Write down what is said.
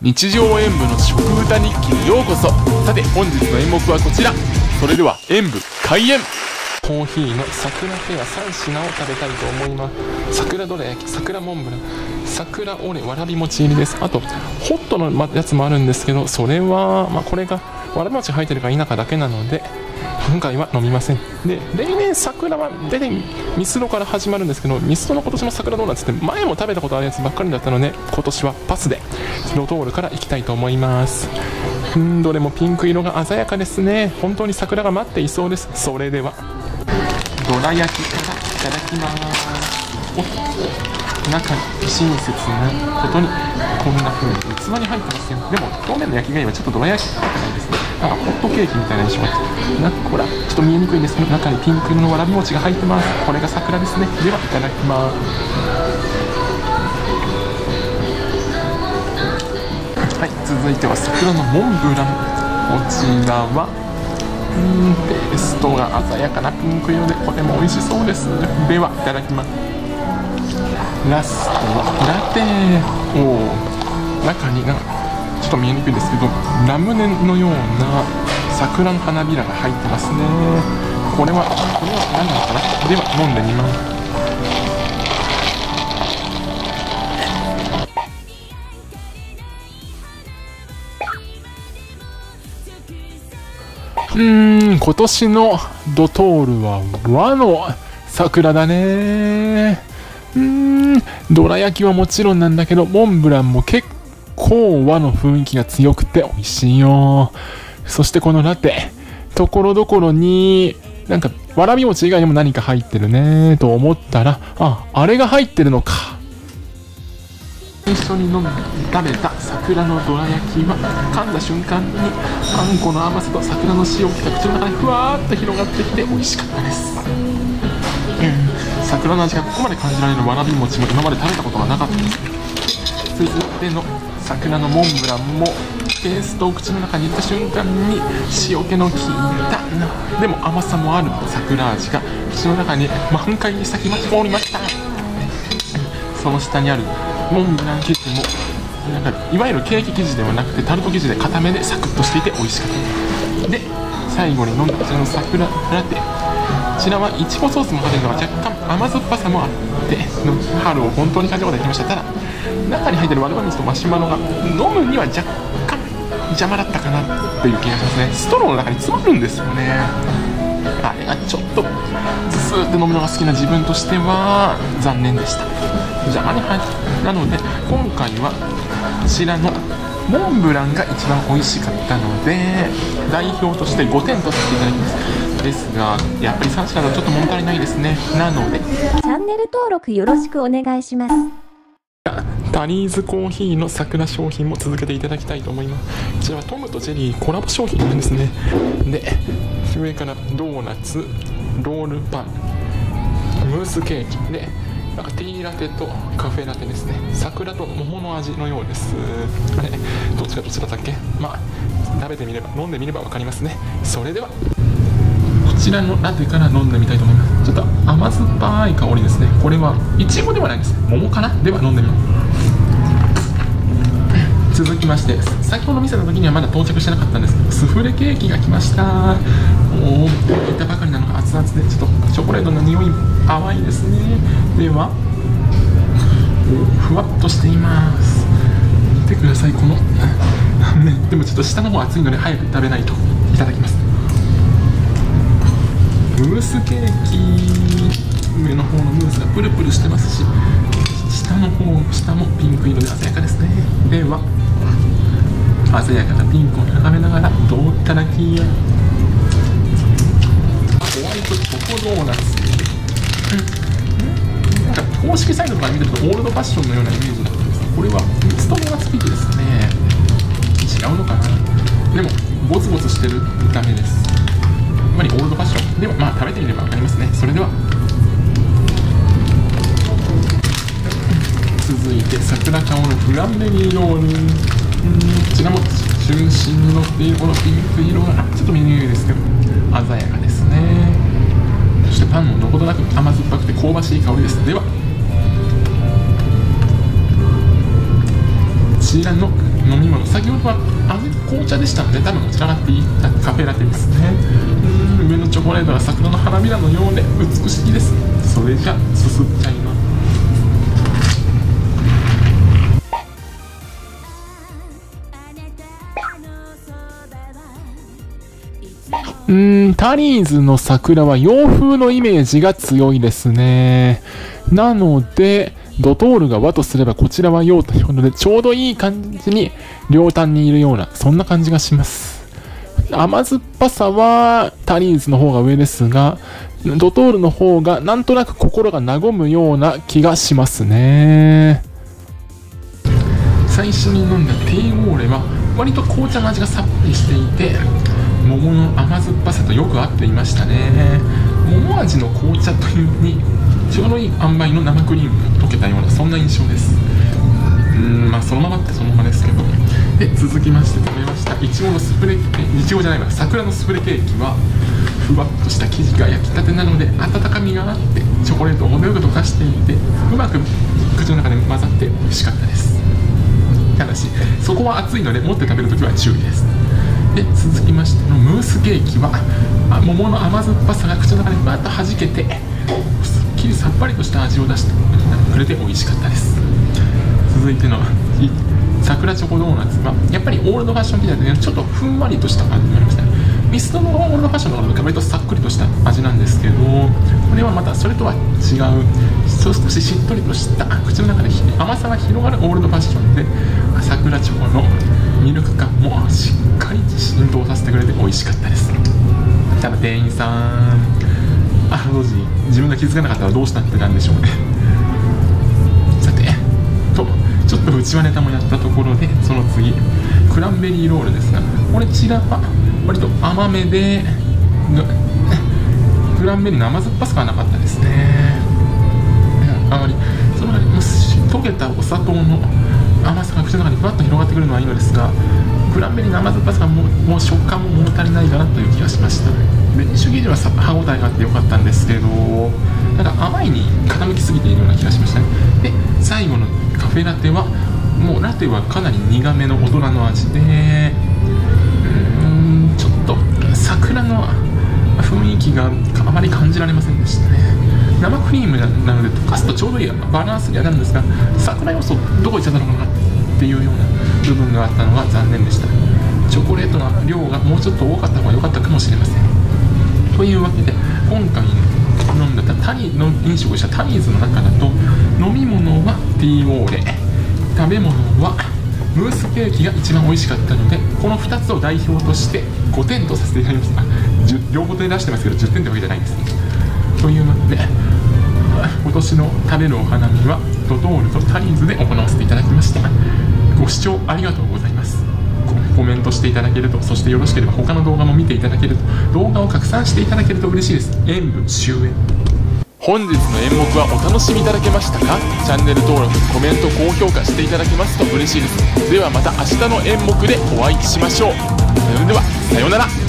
日常演舞の食歌日記にようこそ。さて本日の演目はこちら。それでは演舞開演。コーヒーの桜フェア3品を食べたいと思います。桜どら焼き、桜モンブラン、桜オレわらび餅入りです。あとホットのやつもあるんですけど、それは、これがわらび餅入ってるか否かだけなので今回は飲みません。で、例年桜は大体ミスドから始まるんですけど、ミスドの今年の桜ドーナツって前も食べたことあるやつばっかりだったので、今年はパスでロトールから行きたいと思います。どれもピンク色が鮮やかですね。本当に桜が待っていそうです。それではどら焼きからいただきます。おっと、中に親切なことにこんな風に器に入ってますよ。でも表面の焼きが今ちょっとどら焼きっぽくないですね。なんかホットケーキみたいなにします。ほら、ちょっと見えにくいんですけど、中にピンク色のわらび餅が入ってます。これが桜ですね。では、いただきます。はい、続いては桜のモンブラン。こちらはペーストが鮮やかなピンク色で、これも美味しそうです。では、いただきます。ラストはラテ。中にちょっと見えにくいんですけど、ラムネのような桜の花びらが入ってますね。これは何なのかな。では飲んでみます。今年のドトールは和の桜だね。どら焼きはもちろんなんだけど、モンブランも結構和の雰囲気が強くて美味しいよ。そしてこのラテ、ところどころになんかわらび餅以外にも何か入ってるねと思ったら、あれが入ってるのか。一緒に食べた桜のどら焼きは噛んだ瞬間にあんこの甘さと桜の塩気が口の中にふわーっと広がってきて美味しかったです。桜の味がここまで感じられるわらび餅も今まで食べたことがなかったです。続いての桜のモンブランもペーストを口の中に入れた瞬間に塩気の効いた、でも甘さもある桜味が口の中に満開に咲きましておりました。その下にあるモンブラン生地もなんかいわゆるケーキ生地ではなくてタルト生地で固めでサクッとしていて美味しかったです。で、最後に飲んだこちらの桜ラテ、こちらはいちごソースも入っているのが若干甘酸っぱさもあって春を本当に感じることができました。ただ中に入ってるわらび餅とマシュマロが飲むには若干邪魔だったかなっていう気がしますね。ストローの中に詰まるんですよね。あれがちょっとずすーって飲むのが好きな自分としては残念でした。邪魔に入ってなので今回はこちらのモンブランが一番美味しかったので代表として5点取っていただきます。ですがやっぱり3品だとちょっと物足りないですね。なのでチャンネル登録よろしくお願いします。タリーズコーヒーの桜商品も続けていただきたいと思います。こちらはトムとジェリーコラボ商品なんですね。で、上からドーナツ、ロールパン、ムースケーキで、なんかティーラテとカフェラテですね。桜と桃の味のようです。どっちがどちらだっけ、食べてみれば飲んでみれば分かりますね。それではこちらのラテから飲んでみたいと思います。ちょっと甘酸っぱい香りですね。これはイチゴではないです、桃かな。では飲んでみます。続きまして、先ほど見せた時にはまだ到着してなかったんですけど、スフレケーキが来ました。いったばかりなのが熱々で、ちょっとチョコレートの匂いも淡いですね。ではふわっとしています。見てください、このでもちょっと下の方熱いので早く食べないと。いただきます。ムースケーキ、上の方のムースがプルプルしてますし、下もピンク色で鮮やかですね。では鮮やかなピンクを眺めながらどういただきや。ホワイトチョコドーナツ、なんか公式サイトとか見てるとオールドファッションのようなイメージだったんですが、これはミストドーナツピークですね。違うのかな。でもボツボツしてる見た目です。オールドファッションでは食べてみれば分かりますね。それでは続いて桜香るフランベリーロール、こちらも中心にのっているこのピンク色がちょっと見えるですけど鮮やかですね。そしてパンもどことなく甘酸っぱくて香ばしい香りです。ではこちらの飲み物、先ほどは紅茶でしたので、多分こちらがティーカフェラテですね。上のチョコレートは桜の花びらのようで美しいです。それじゃすすっちゃいます。タリーズの桜は洋風のイメージが強いですね。なのでドトールが和とすればこちらは洋というので、ちょうどいい感じに両端にいるような、そんな感じがします。甘酸っぱさはタリーズの方が上ですが、ドトールの方がなんとなく心が和むような気がしますね。最初に飲んだティーオーレは割と紅茶の味がさっぱりしていて、桃の甘酸っぱさとよく合っていましたね。桃味の紅茶というにちょうどいい塩梅の生クリームが溶けたような、そんな印象です。まあそのままってそのままですけど。で、続きまして食べましたいちごのスプレー、いちごじゃないわ、桜のスプレーケーキはふわっとした生地が焼きたてなので温かみがあって、チョコレートを程よく溶かしていて、うまく口の中で混ざって美味しかったです。ただしそこは熱いので持って食べるときは注意です。で、続きましてのムースケーキは桃の甘酸っぱさが口の中でバッと弾けて、すっきりさっぱりとした味を出してくれて美味しかったです。続いての桜チョコドーナツはやっぱりオールドファッションみたいで、ね、ちょっとふんわりとした感じになりましたね。ミスドのオールドファッションの方が割とさっくりとした味なんですけど、これはまたそれとは違う、少ししっとりとした口の中で甘さが広がるオールドファッションで、桜チョコのミルク感もしっかり浸透させてくれて美味しかったです。ただ店員さん、当時自分が気づかなかったらどうしたってなんでしょうね。さてとちょっとうちわネタもやったところで、その次クランベリーロールですが、これちらは割と甘めでクランベリーの甘酸っぱさがなかったですね。あまりその溶けたお砂糖の甘さが口の中にふわっと広がってくるのはいいのですが、クランベリーの甘酸っぱさがもう食感も物足りないかなという気がしました。ベニッシュ生地は歯応えがあってよかったんですけど、なんか甘いに傾きすぎているような気がしましたね。で、最後のカフェラテはもうラテはかなり苦めの大人の味で、ちょっと桜の雰囲気があまり感じられませんでしたね。生クリームなので溶かすとちょうどいいバランスにはなるんですが、桜要素どこ行っちゃったのかなっていうような部分があったのが残念でした。チョコレートの量がもうちょっと多かった方が良かったかもしれません。というわけで今回飲んだ飲食したタリーズの中だと、飲み物はティーオーレ、食べ物はムースケーキが一番美味しかったので、この2つを代表として5点とさせていただきました。両方で出してますけど10点ってわけじゃないんですね。というわけで今年の食べるお花見はドトールとタリーズで行わせていただきました。ご視聴ありがとうございます。コメントしていただけると、そしてよろしければ他の動画も見ていただけると、動画を拡散していただけると嬉しいです。演舞終演。本日の演目はお楽しみいただけましたか？チャンネル登録、コメント、高評価していただけますと嬉しいです。ではまた明日の演目でお会いしましょう。それではさようなら。